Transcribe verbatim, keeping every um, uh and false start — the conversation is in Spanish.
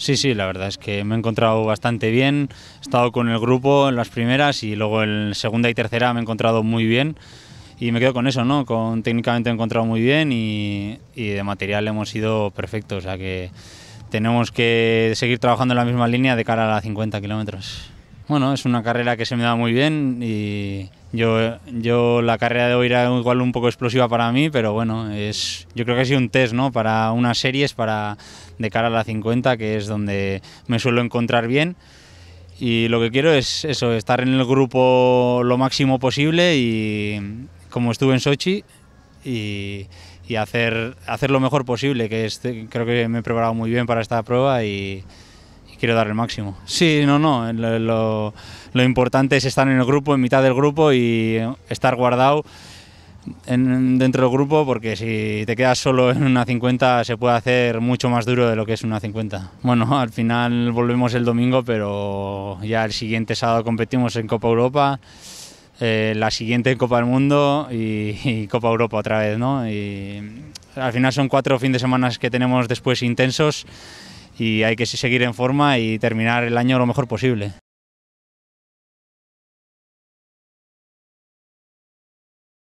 Sí, sí, la verdad es que me he encontrado bastante bien, he estado con el grupo en las primeras y luego en segunda y tercera me he encontrado muy bien y me quedo con eso, ¿no? Con, técnicamente me he encontrado muy bien y, y de material hemos sido perfectos, o sea que tenemos que seguir trabajando en la misma línea de cara a las cincuenta kilómetros. Bueno, es una carrera que se me da muy bien y yo, yo la carrera de hoy era igual un poco explosiva para mí, pero bueno, es, yo creo que ha sido un test, ¿no? Para unas series para, de cara a la cincuenta, que es donde me suelo encontrar bien. Y lo que quiero es eso, estar en el grupo lo máximo posible y como estuve en Sochi y, y hacer, hacer lo mejor posible, que este, creo que me he preparado muy bien para esta prueba y... quiero dar el máximo. Sí, no, no, lo, lo, lo importante es estar en el grupo, en mitad del grupo y estar guardado en, dentro del grupo, porque si te quedas solo en una cincuenta se puede hacer mucho más duro de lo que es una cincuenta. Bueno, al final volvemos el domingo, pero ya el siguiente sábado competimos en Copa Europa, eh, la siguiente en Copa del Mundo y, y Copa Europa otra vez, ¿no? Y al final son cuatro fines de semana que tenemos después intensos, y hay que seguir en forma y terminar el año lo mejor posible.